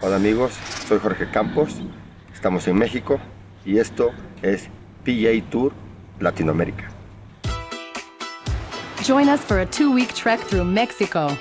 Hola amigos, soy Jorge Campos, estamos en México y esto es PGA Tour Latinoamérica. Join us for a two-week trek through Mexico.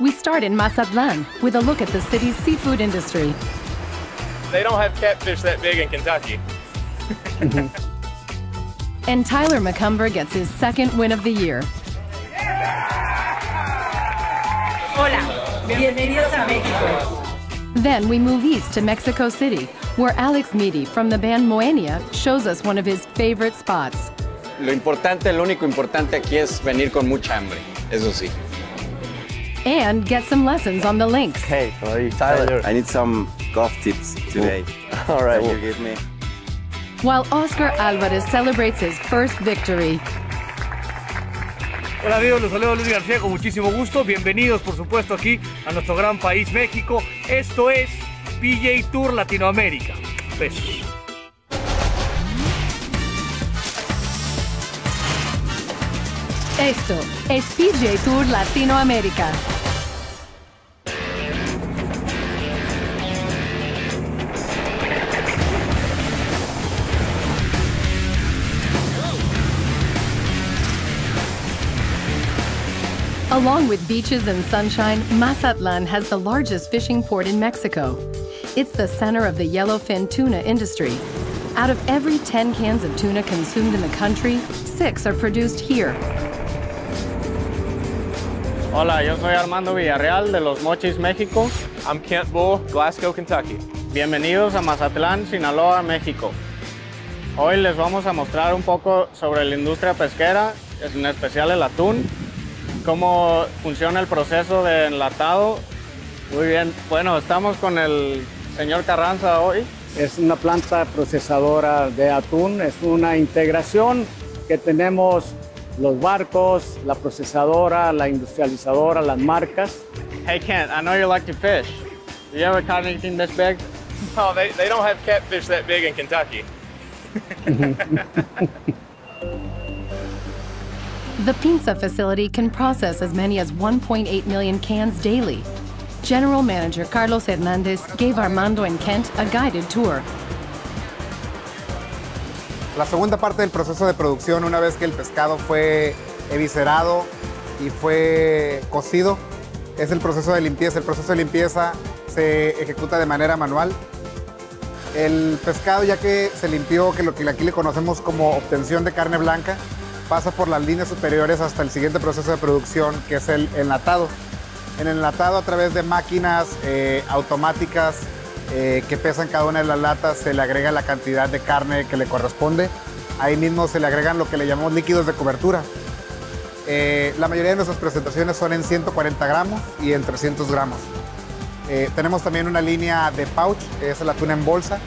We start in Mazatlán with a look at the city's seafood industry. They don't have catfish that big in Kentucky. And Tyler McCumber gets his second win of the year. Hola, bienvenidos a México. Then we move east to Mexico City, where Alex Midi from the band Moenia shows us one of his favorite spots. Lo importante, lo único importante aquí es venir con mucha hambre, eso sí. And get some lessons on the links. Hey, how are you, Tyler? I need some golf tips today. All right, will you give me? While Oscar Alvarez celebrates his first victory. Hola amigos, los saludo Luis García con muchísimo gusto. Bienvenidos, por supuesto, aquí a nuestro gran país, México. Esto es PGA Tour Latinoamérica. Besos. Esto es PGA Tour Latinoamérica. Along with beaches and sunshine, Mazatlán has the largest fishing port in Mexico. It's the center of the yellowfin tuna industry. Out of every 10 cans of tuna consumed in the country, 6 are produced here. Hola, yo soy Armando Villarreal de Los Mochis, México. I'm Kent Bull, Glasgow, Kentucky. Bienvenidos a Mazatlán, Sinaloa, México. Hoy les vamos a mostrar un poco sobre la industria pesquera, en especial el atún, cómo funciona el proceso de enlatado. Muy bien, bueno, estamos con el señor Carranza hoy. Es una planta procesadora de atún, es una integración que tenemos los barcos, la procesadora, la industrializadora, las marcas. Hey Kent, I know you like to fish. Do you ever caught anything this big? Oh, they don't have catfish that big in Kentucky. The Pinta facility can process as many as 1.8 million cans daily. General Manager Carlos Hernández gave Armando and Kent a guided tour. La segunda parte del proceso de producción, una vez que el pescado fue eviscerado y fue cocido, es el proceso de limpieza. El proceso de limpieza se ejecuta de manera manual. El pescado, ya que se limpió, que lo que aquí le conocemos como obtención de carne blanca, pasa por las líneas superiores hasta el siguiente proceso de producción, que es el enlatado. En el enlatado, a través de máquinas automáticas, que pesan cada una de las latas, se le agrega la cantidad de carne que le corresponde. Ahí mismo se le agregan lo que le llamamos líquidos de cobertura. La mayoría de nuestras presentaciones son en 140 gramos y en 300 gramos. Tenemos también una línea de pouch, que es el atún en bolsa.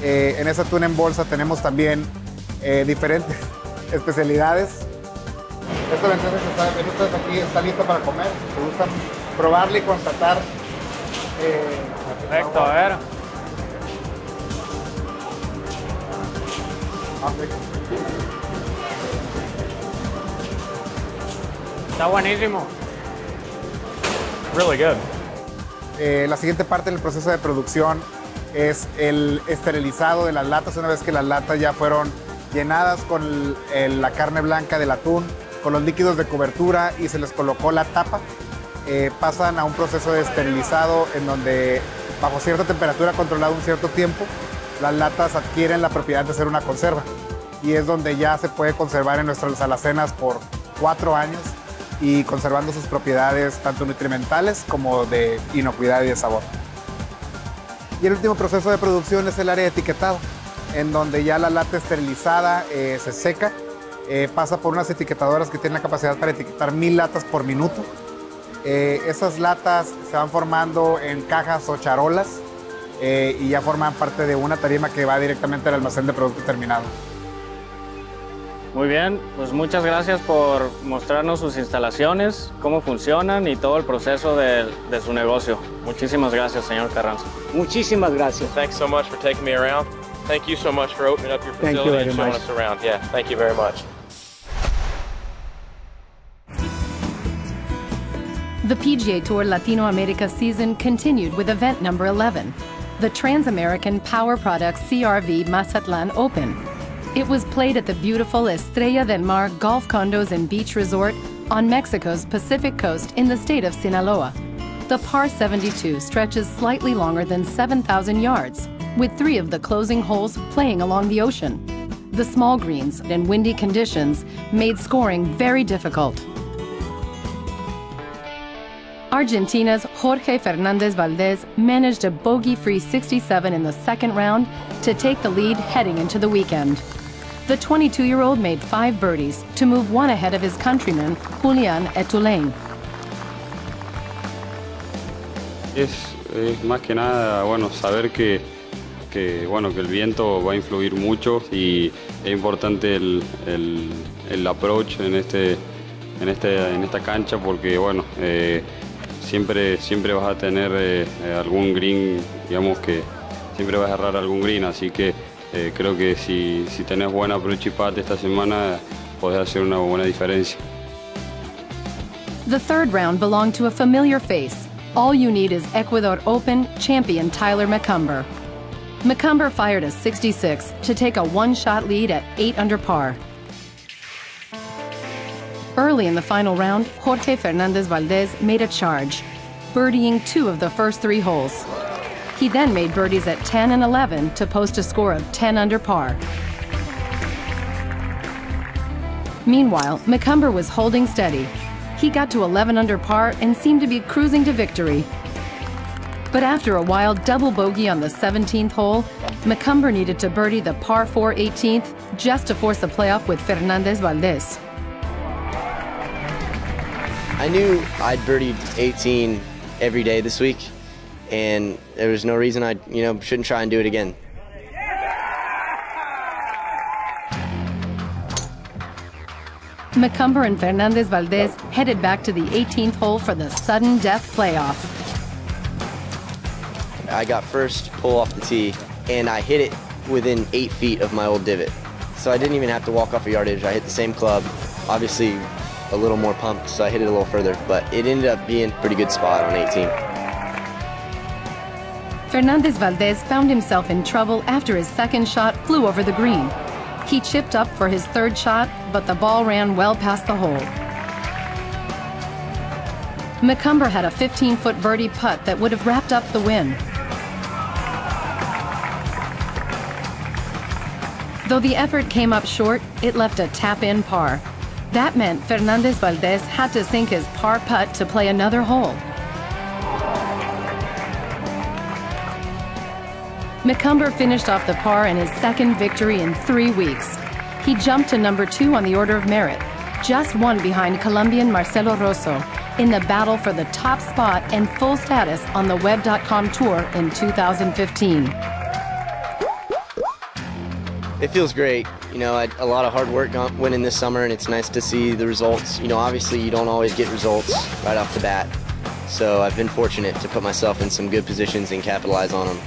En esa atún en bolsa tenemos también diferentes especialidades. Esto lo entiendes, aquí está listo para comer. Si gustan probarle y constatar. Perfecto, a ver. Está buenísimo. Really good. La siguiente parte del proceso de producción es el esterilizado de las latas, una vez que las latas ya fueron llenadas con la carne blanca del atún, con los líquidos de cobertura y se les colocó la tapa. Pasan a un proceso de esterilizado en donde, bajo cierta temperatura controlada un cierto tiempo, las latas adquieren la propiedad de ser una conserva y es donde ya se puede conservar en nuestras alacenas por 4 años y conservando sus propiedades tanto nutrimentales como de inocuidad y de sabor. Y el último proceso de producción es el área de etiquetado, en donde ya la lata esterilizada se seca, pasa por unas etiquetadoras que tienen la capacidad para etiquetar 1000 latas por minuto. Esas latas se van formando en cajas o charolas y ya forman parte de una tarima que va directamente al almacén de producto terminado. Muy bien, pues muchas gracias por mostrarnos sus instalaciones, cómo funcionan y todo el proceso de su negocio. Muchísimas gracias, señor Carranza. Muchísimas gracias. Thanks so much for taking me around. Thank you so much for opening up your facility and showing us around. Yeah, thank you very much. The PGA Tour Latinoamerica season continued with event number 11, the TransAmerican Power Products CRV Mazatlán Open. It was played at the beautiful Estrella del Mar Golf Condos and Beach Resort on Mexico's Pacific Coast in the state of Sinaloa. The par 72 stretches slightly longer than 7,000 yards, with three of the closing holes playing along the ocean. The small greens and windy conditions made scoring very difficult. Argentina's Jorge Fernandez Valdez managed a bogey-free 67 in the second round to take the lead heading into the weekend. The 22-year-old made 5 birdies to move one ahead of his countryman, Julian Etulain. Es más que nada, bueno, saber que el viento va a influir mucho y es importante el approach en esta cancha porque, bueno, siempre vas a tener algún green, digamos que siempre vas a errar algún green, así que creo que si tenés buena approach y putt esta semana podés hacer una buena diferencia. The third round belonged to a familiar face. All you need is Ecuador Open champion Tyler McCumber. McCumber fired a 66 to take a one-shot lead at 8 under par. Early in the final round, Jorge Fernandez Valdez made a charge, birdieing 2 of the first 3 holes. He then made birdies at 10 and 11 to post a score of 10 under par. Meanwhile, McCumber was holding steady. He got to 11 under par and seemed to be cruising to victory. But after a wild double bogey on the 17th hole, McCumber needed to birdie the par 4 18th just to force a playoff with Fernandez Valdez. I knew I'd birdied 18 every day this week, and there was no reason I, shouldn't try and do it again. McCumber and Fernandez Valdez headed back to the 18th hole for the sudden death playoff. I got first pull off the tee, and I hit it within 8 feet of my old divot. So I didn't even have to walk off a yardage. I hit the same club, obviously. A little more pumped, so I hit it a little further, but it ended up being a pretty good spot on 18. Fernandez Valdez found himself in trouble after his second shot flew over the green. He chipped up for his third shot, but the ball ran well past the hole. McCumber had a 15-foot birdie putt that would have wrapped up the win. Though the effort came up short, it left a tap-in par. That meant Fernandez Valdez had to sink his par putt to play another hole. McCumber finished off the par in his second victory in 3 weeks. He jumped to number 2 on the order of merit, just 1 behind Colombian Marcelo Rosso, in the battle for the top spot and full status on the Web.com Tour in 2015. It feels great. A lot of hard work went in this summer, and it's nice to see the results. Obviously you don't always get results right off the bat, so I've been fortunate to put myself in some good positions and capitalize on them,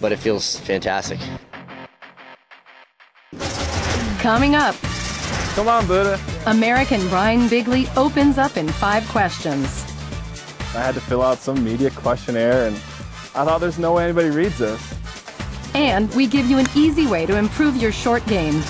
but it feels fantastic. Coming up, come on, Buddha. American Bryan Bigley opens up in 5 questions. I had to fill out some media questionnaire, and I thought there's no way anybody reads this. And we give you an easy way to improve your short game.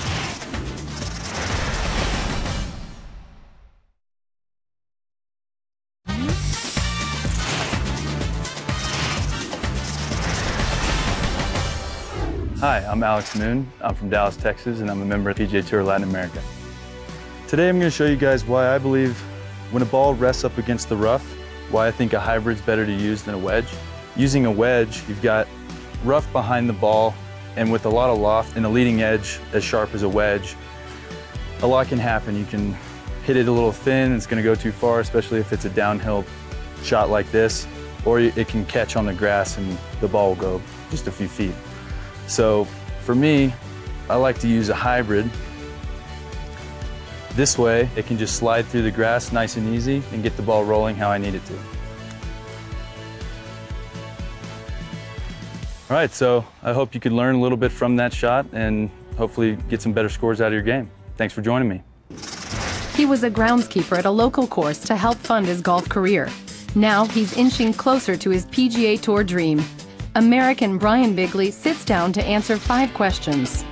Hi, I'm Alex Moon. I'm from Dallas, Texas, and I'm a member of PGA Tour Latin America. Today I'm going to show you guys why I believe when a ball rests up against the rough, why I think a hybrid's better to use than a wedge. Using a wedge, you've got rough behind the ball, and with a lot of loft and a leading edge as sharp as a wedge, a lot can happen. You can hit it a little thin, it's gonna go too far, especially if it's a downhill shot like this, or it can catch on the grass and the ball will go just a few feet. So for me, I like to use a hybrid. This way, it can just slide through the grass nice and easy and get the ball rolling how I need it to. All right, so I hope you could learn a little bit from that shot and hopefully get some better scores out of your game. Thanks for joining me. He was a groundskeeper at a local course to help fund his golf career. Now he's inching closer to his PGA Tour dream. American Bryan Bigley sits down to answer 5 questions.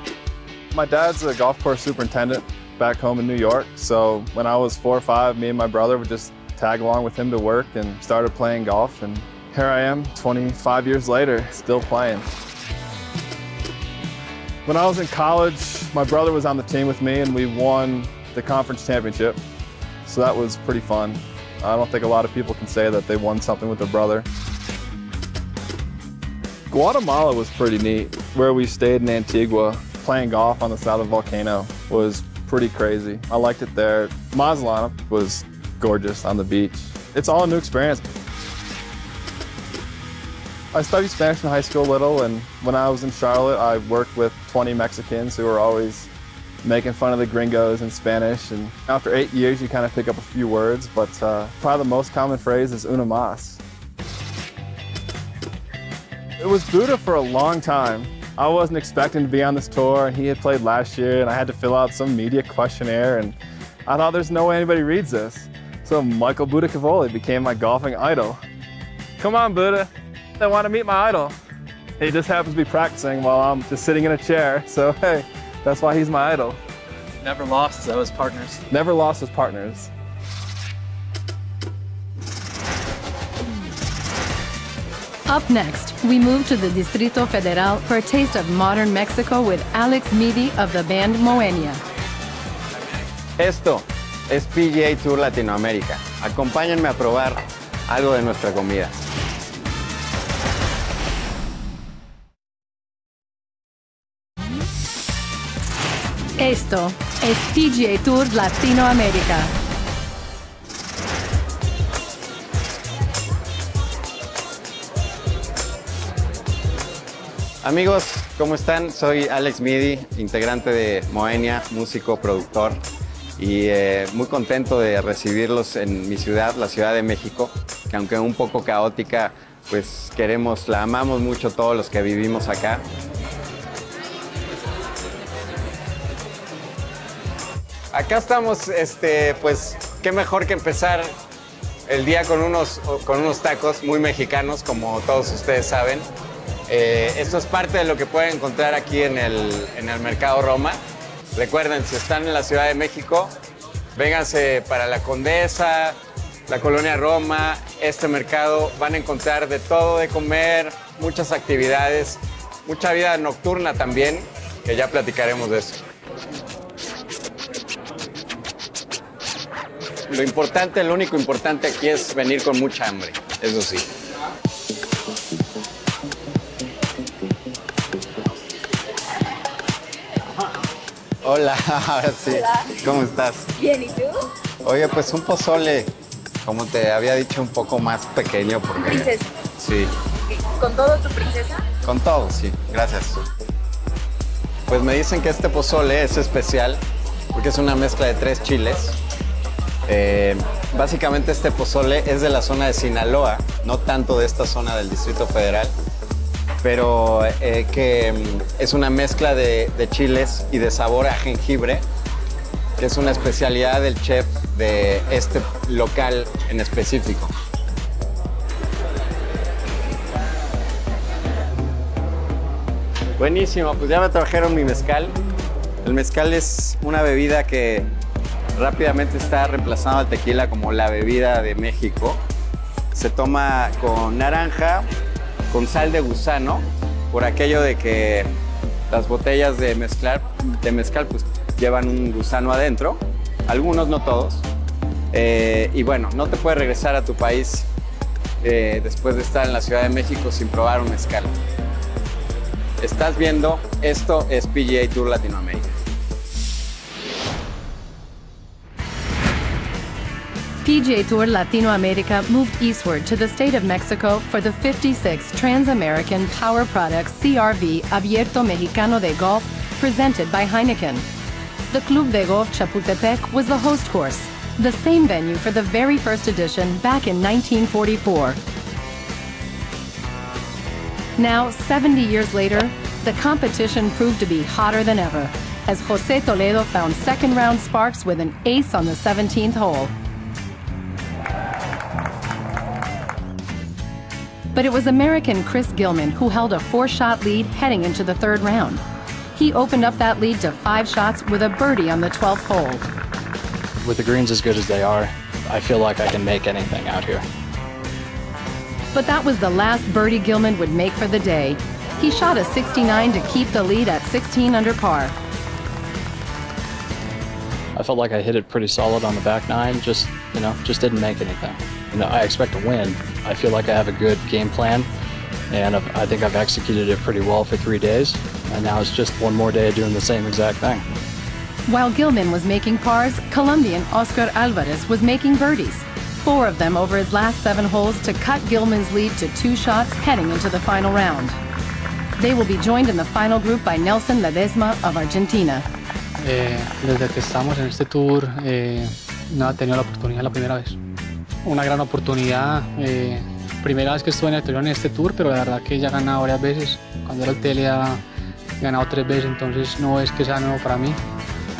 My dad's a golf course superintendent back home in New York, so when I was 4 or 5, me and my brother would just tag along with him to work and started playing golf, and here I am 25 years later still playing. When I was in college, my brother was on the team with me and we won the conference championship, so that was pretty fun. I don't think a lot of people can say that they won something with their brother. Guatemala was pretty neat. Where we stayed in Antigua, playing golf on the side of the volcano was pretty crazy. I liked it there. Mazatlán was gorgeous on the beach. It's all a new experience. I studied Spanish in high school a little, and when I was in Charlotte, I worked with 20 Mexicans who were always making fun of the gringos in Spanish, and after 8 years, you kind of pick up a few words, but probably the most common phrase is una mas. It was Buddha for a long time. I wasn't expecting to be on this tour, and he had played last year, and I had to fill out some media questionnaire, and I thought there's no way anybody reads this. So Michael Buddha Cavoli became my golfing idol. Come on, Buddha. I want to meet my idol. He just happens to be practicing while I'm just sitting in a chair, so hey, that's why he's my idol. Never lost, though, his partners. Never lost his partners. Up next, we move to the Distrito Federal for a taste of modern Mexico with Alex Midi of the band Moenia. Esto es PGA Tour Latinoamérica. Acompáñenme a probar algo de nuestra comida. Esto es PGA Tour Latinoamérica. Amigos, ¿cómo están? Soy Alex Midi, integrante de Moenia, músico, productor, y muy contento de recibirlos en mi ciudad, la Ciudad de México, que aunque un poco caótica, pues queremos, la amamos mucho todos los que vivimos acá. Acá estamos, pues, qué mejor que empezar el día con unos tacos muy mexicanos, como todos ustedes saben. Esto es parte de lo que pueden encontrar aquí en el Mercado Roma. Recuerden, si están en la Ciudad de México, vénganse para La Condesa, la Colonia Roma, este mercado. Van a encontrar de todo de comer, muchas actividades, mucha vida nocturna también, que ya platicaremos de eso. Lo importante, lo único importante aquí es venir con mucha hambre, eso sí. Hola, ahora sí. Hola. ¿Cómo estás? Bien, ¿y tú? Oye, pues un pozole, como te había dicho, un poco más pequeño. Porque... ¿Princesa? Sí. ¿Con todo tu princesa? Con todo, sí. Gracias. Pues me dicen que este pozole es especial porque es una mezcla de 3 chiles. Básicamente este pozole es de la zona de Sinaloa, no tanto de esta zona del Distrito Federal, pero que es una mezcla de chiles y de sabor a jengibre, que es una especialidad del chef de este local en específico. Buenísimo, pues ya me trajeron mi mezcal. El mezcal es una bebida que rápidamente está reemplazando al tequila como la bebida de México. Se toma con naranja, con sal de gusano, por aquello de que las botellas de mezcal pues, llevan un gusano adentro. Algunos, no todos. Y bueno, no te puedes regresar a tu país después de estar en la Ciudad de México sin probar un mezcal. Estás viendo, esto es PGA Tour Latinoamérica. PGA Tour Latinoamérica moved eastward to the state of Mexico for the 56th TransAmerican Power Products CRV Abierto Mexicano de Golf, presented by Heineken. The Club de Golf Chapultepec was the host course, the same venue for the very first edition back in 1944. Now, 70 years later, the competition proved to be hotter than ever, as Jose Toledo found second-round sparks with an ace on the 17th hole. But it was American Chris Gilman who held a 4-shot lead heading into the third round. He opened up that lead to 5 shots with a birdie on the 12th hole. With the greens as good as they are, I feel like I can make anything out here. But that was the last birdie Gilman would make for the day. He shot a 69 to keep the lead at 16 under par. I felt like I hit it pretty solid on the back nine, just didn't make anything. You know, I expect to win. I feel like I have a good game plan, and I think I've executed it pretty well for 3 days, and now it's just one more day of doing the same exact thing. While Gilman was making pars, Colombian Oscar Alvarez was making birdies, 4 of them over his last 7 holes to cut Gilman's lead to 2 shots heading into the final round. They will be joined in the final group by Nelson Ledesma of Argentina. Desde que estamos en este tour, no he tenido la oportunidad la primera vez. Una gran oportunidad, primera vez que estuve en este tour, pero la verdad que ya he ganado varias veces. Cuando era el tele ya he ganado 3 veces, entonces no es que sea nuevo para mí,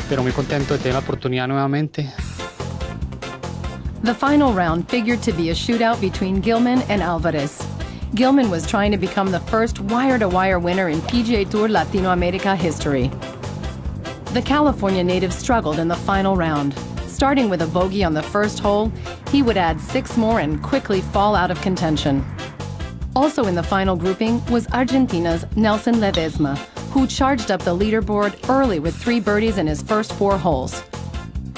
pero muy contento de tener la oportunidad nuevamente. The final round figured to be a shootout between Gilman and Alvarez. Gilman was trying to become the first wire-to-wire winner in PGA Tour Latinoamérica history. The California native struggled in the final round. Starting with a bogey on the first hole, he would add 6 more and quickly fall out of contention. Also in the final grouping was Argentina's Nelson Ledesma, who charged up the leaderboard early with 3 birdies in his first 4 holes.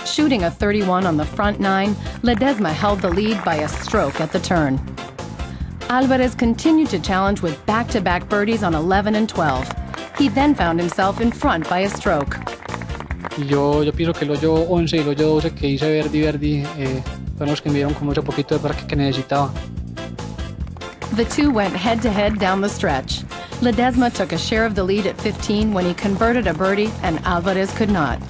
Shooting a 31 on the front 9, Ledesma held the lead by a stroke at the turn. Alvarez continued to challenge with back-to-back birdies on 11 and 12. He then found himself in front by a stroke. Yo pienso que el hoyo 11 y el hoyo 12 que hice Verdi fueron los que me dieron como ese poquito de parque que necesitaba. The two went head-to-head down the stretch. Ledesma took a share of the lead at 15 when he converted a birdie and Alvarez could not.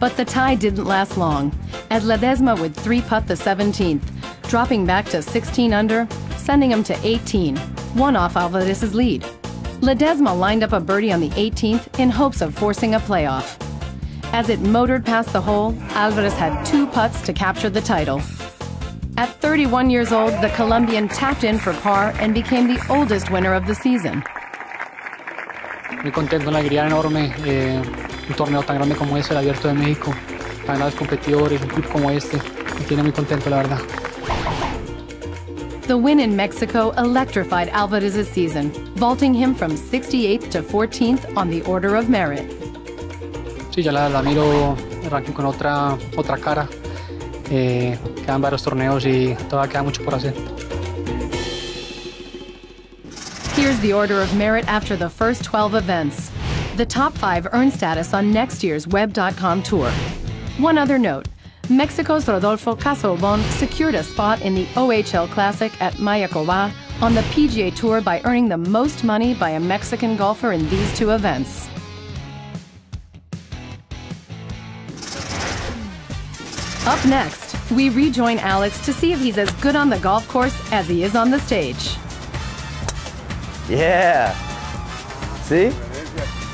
But the tie didn't last long, as Ledesma would 3-putt the 17th, dropping back to 16 under, sending him to 18, 1 off Alvarez's lead. Ledesma lined up a birdie on the 18th in hopes of forcing a playoff. As it motored past the hole, Alvarez had 2 putts to capture the title. At 31 years old, the Colombian tapped in for par and became the oldest winner of the season. Muy contento, una alegría enorme. Un torneo tan grande como este, el Abierto de México, tan grandes competidores, un club como este, me tiene muy contento, la verdad. The win in Mexico electrified Alvarez's season, vaulting him from 68th to 14th on the order of merit. Sí, ya la miro el ranking con otra cara. Quedan varios torneos y todavía queda mucho por hacer. Here's the order of merit after the first 12 events. The top 5 earn status on next year's Web.com Tour. One other note, Mexico's Rodolfo Casaubon secured a spot in the OHL Classic at Mayakoba on the PGA Tour by earning the most money by a Mexican golfer in these 2 events. Up next, we rejoin Alex to see if he's as good on the golf course as he is on the stage. Yeah. See?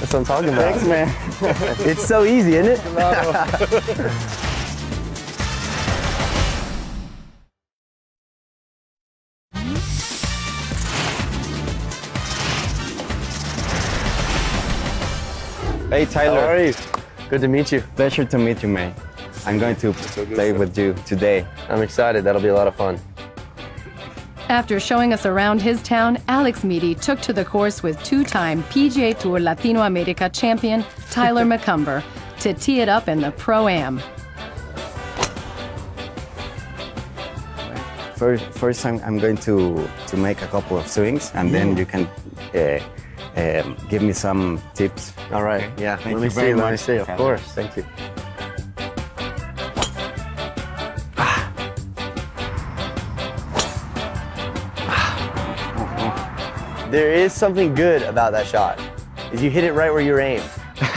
That's what I'm talking about. Thanks, man. It's so easy, isn't it? Hey, Tyler. How are you? Good to meet you. Pleasure to meet you, man. I'm going to play with you today. I'm excited. That'll be a lot of fun. After showing us around his town, Alex Midi took to the course with 2-time PGA Tour Latinoamerica champion Tyler McCumber to tee it up in the Pro-Am. First, I'm going to make a couple of swings, and then you can give me some tips. All right. Okay. Yeah. Thank you very much. Let me see. Of course. Thank you. There is something good about that shot. Is you hit it right where you're aimed.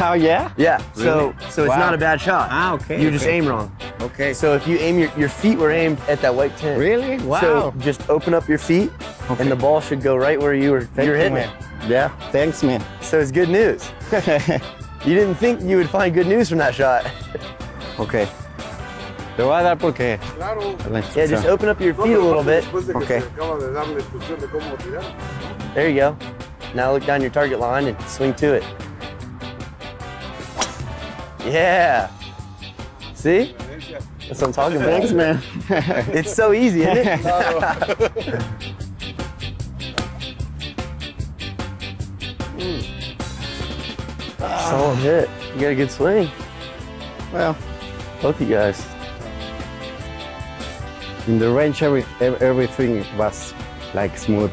Oh yeah? Yeah. Really? So it's not a bad shot. Ah, okay. You just aim wrong. Okay. So if you aim your feet were aimed at that white tent. Really? Wow. So just open up your feet, and the ball should go right where you're hitting it. Yeah, thanks, man. So it's good news. You didn't think you would find good news from that shot. Okay. Te voy a dar porque... Claro. Yeah, just open up your feet a little bit. Okay. There you go. Now look down your target line and swing to it. Yeah. See? That's what I'm talking about. Thanks, man. It's so easy, isn't it? Solid hit. You got a good swing. Well, both you guys. In the range, everything was like smooth,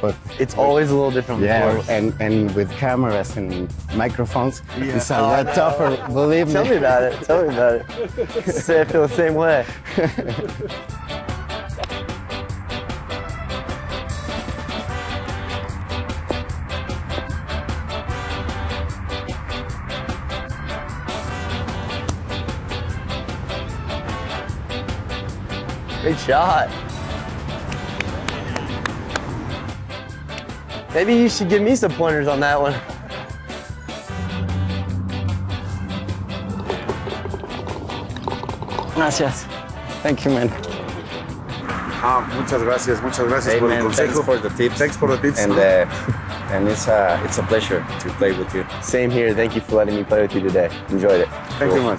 but it's always a little different. Yeah, and with cameras and microphones, yeah. It's a lot tougher. Believe me. Tell me about it. Tell me about it. I feel the same way. Good shot. Maybe you should give me some pointers on that one. Gracias. Thank you, man. Muchas gracias por el consejo. Thanks for the tips. Thanks for the tips. And it's a pleasure to play with you. Same here. Thank you for letting me play with you today. Enjoyed it. Thank you much.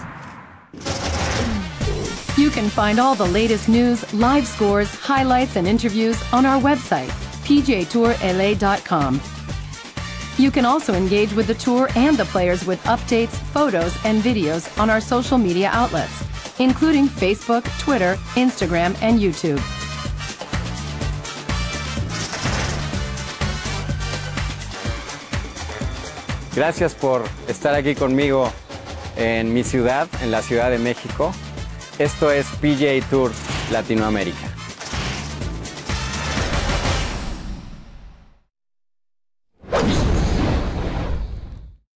You can find all the latest news, live scores, highlights, and interviews on our website, pgatourla.com. You can also engage with the tour and the players with updates, photos, and videos on our social media outlets, including Facebook, Twitter, Instagram, and YouTube. Gracias por estar aquí conmigo en mi ciudad, en la Ciudad de México. Esto es PGA Tour Latinoamérica.